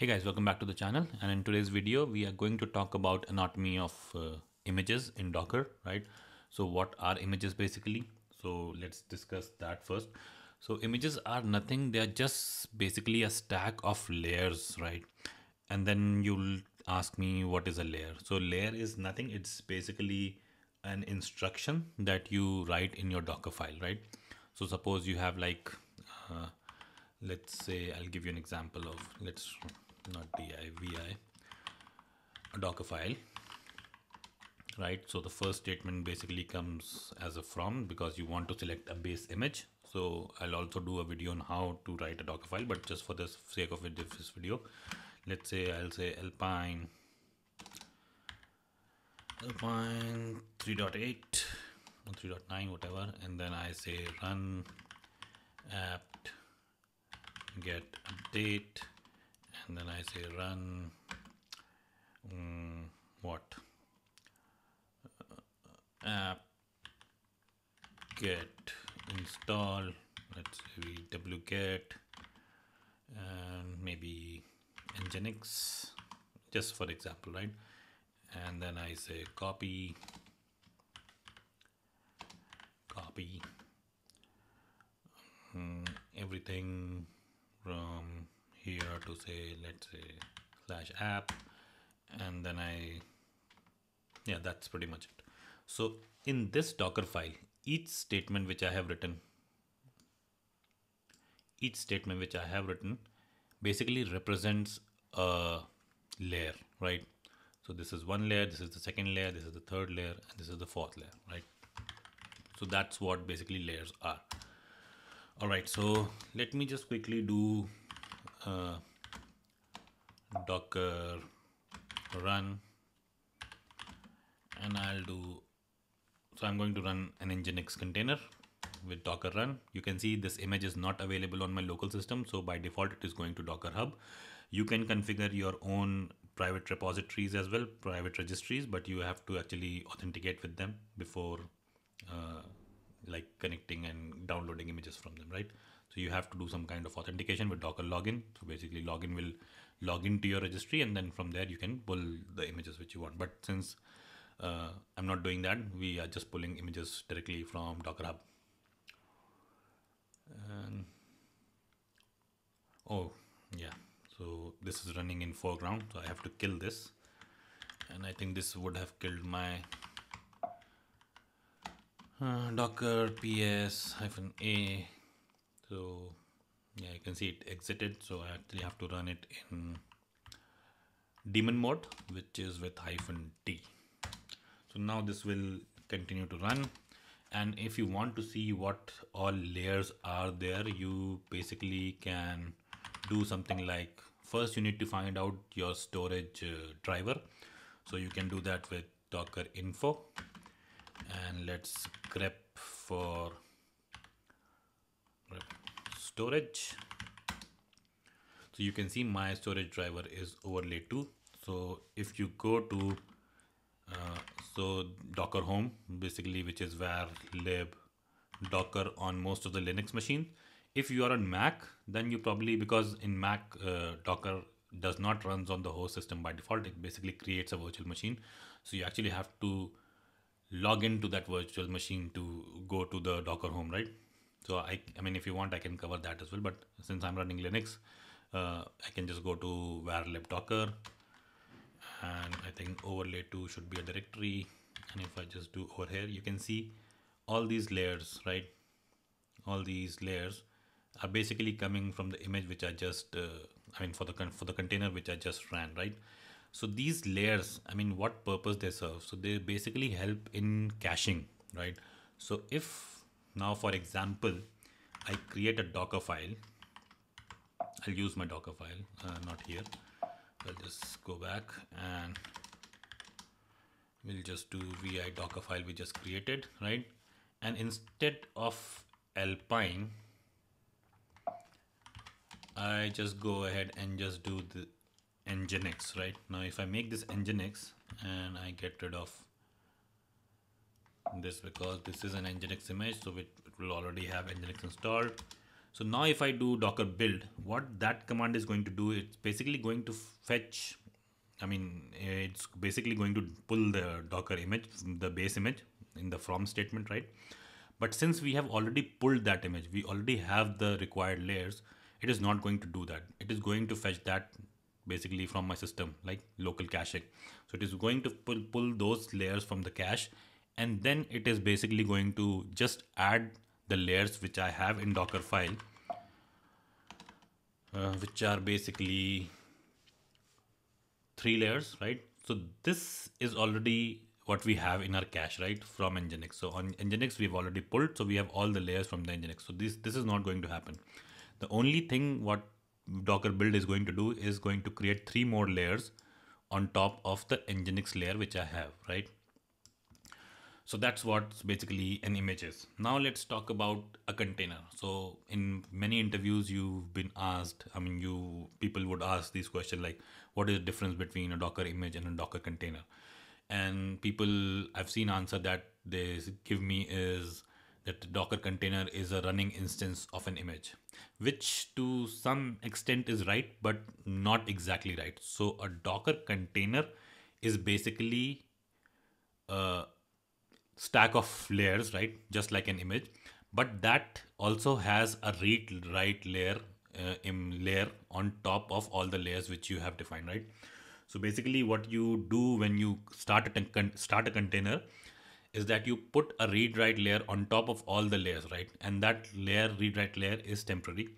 Hey guys, welcome back to the channel. And in today's video, we are going to talk about anatomy of images in Docker, right? So what are images basically? So let's discuss that first. So images are nothing. They are just basically a stack of layers, right? And then you'll ask me what is a layer? So layer is nothing. It's basically an instruction that you write in your Docker file, right? So suppose you have like, let's say I'll give you an example of, let's not vi, a Dockerfile, right? So the first statement basically comes as a from because you want to select a base image. So I'll also do a video on how to write a Dockerfile, but just for the sake of this video, let's say I'll say Alpine 3.8 or 3.9, whatever. And then I say run apt get update, and then I say run app get install, let's say wget, and maybe Nginx, just for example, right? And then I say copy everything from here to say, let's say /app, and then yeah, that's pretty much it. So in this Dockerfile, each statement which I have written basically represents a layer, right? So this is one layer, this is the second layer, this is the third layer, and this is the fourth layer, right? So that's what basically layers are. All right, so let me just quickly do Docker run, and I'm going to run an Nginx container with Docker run. You can see this image is not available on my local system. So by default, it is going to Docker Hub. You can configure your own private repositories as well, private registries, but you have to actually authenticate with them before like connecting and downloading images from them, right? So you have to do some kind of authentication with Docker login. So basically login will log into your registry, and then from there you can pull the images which you want. But since I'm not doing that, we are just pulling images directly from Docker Hub. And, oh yeah, so this is running in foreground, so I have to kill this. And I think this would have killed my Docker ps-a. So yeah, you can see it exited. So I actually have to run it in daemon mode, which is with -t. So now this will continue to run. And if you want to see what all layers are there, you basically can do something like, first you need to find out your storage driver. So you can do that with Docker info. And let's grep for storage. So you can see my storage driver is overlay2. So if you go to Docker home, basically, which is where lib Docker on most of the Linux machines. If you are on Mac, then you probably, because in Mac Docker does not run on the host system by default, it basically creates a virtual machine. So you actually have to log into that virtual machine to go to the Docker home, right? So I mean, if you want, I can cover that as well. But since I'm running Linux, I can just go to var lib Docker, and I think overlay2 should be a directory. And if I just do over here, you can see all these layers, right? All these layers are basically coming from the image which I just, for the container which I just ran, right? So these layers, I mean, what purpose they serve? So they basically help in caching, right? So if now, for example, I create a Docker file, I'll use my Docker file, not here. I'll just go back and we'll just do vi Docker file we just created, right? And instead of Alpine, I just go ahead and just do the Nginx, right? Now if I make this Nginx and I get rid of this because this is an Nginx image, so it will already have Nginx installed. So now if I do Docker build, what that command is going to do, it's basically going to fetch, it's basically going to pull the Docker image, the base image in the from statement, right? But since we have already pulled that image, we already have the required layers, it is not going to do that. It is going to fetch that basically from my system, like local caching. So it is going to pull those layers from the cache, and then it is basically going to just add the layers which I have in Dockerfile, which are basically 3 layers, right? So this is already what we have in our cache, right, from Nginx. So on Nginx, we've already pulled, so we have all the layers from the Nginx. So this is not going to happen. The only thing what Docker build is going to do is going to create 3 more layers on top of the Nginx layer which I have, right? So that's what basically an image is. Now let's talk about a container. So in many interviews you've been asked, people would ask these questions like, what is the difference between a Docker image and a Docker container? And people I've seen answer that they give me is that the Docker container is a running instance of an image, which to some extent is right, but not exactly right. So a Docker container is basically a stack of layers, right? Just like an image, but that also has a read write layer, layer on top of all the layers which you have defined, right? So basically what you do when you start a container is that you put a read-write layer on top of all the layers, right? And that layer, read-write layer, is temporary.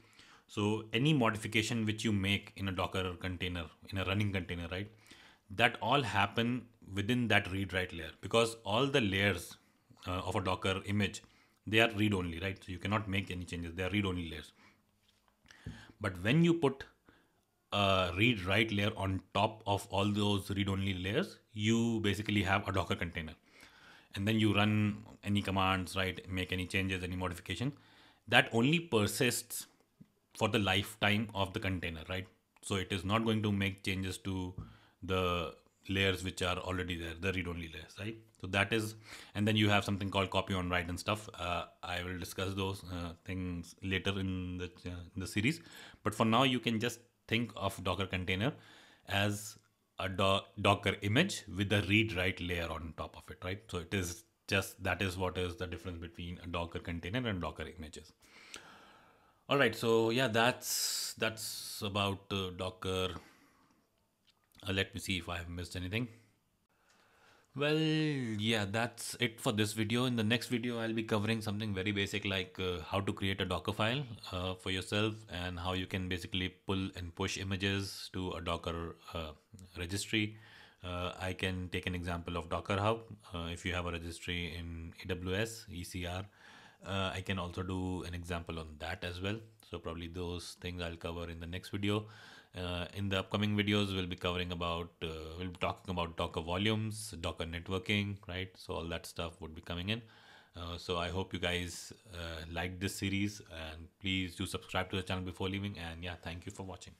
So any modification which you make in a Docker container, in a running container, right, that all happen within that read-write layer, because all the layers of a Docker image, they are read-only, right? So you cannot make any changes. They are read-only layers. But when you put a read-write layer on top of all those read-only layers, you basically have a Docker container. And then you run any commands, right? Make any changes, any modification, that only persists for the lifetime of the container, right? So it is not going to make changes to the layers which are already there, the read-only layers, right? So that is, and then you have something called copy on write and stuff. I will discuss those things later in the series, but for now you can just think of Docker container as a Docker image with a read-write layer on top of it, right? So it is just, that is what is the difference between a Docker container and Docker images. All right, so yeah, that's about Docker. Let me see if I have missed anything. Well, yeah, that's it for this video. In the next video, I'll be covering something very basic like how to create a Docker file for yourself, and how you can basically pull and push images to a Docker registry. I can take an example of Docker Hub. If you have a registry in AWS, ECR, I can also do an example on that as well. So probably those things I'll cover in the next video. In the upcoming videos, we'll be covering about, we'll be talking about Docker volumes, Docker networking, right? So all that stuff would be coming in. So I hope you guys like this series, and please do subscribe to the channel before leaving. And yeah, thank you for watching.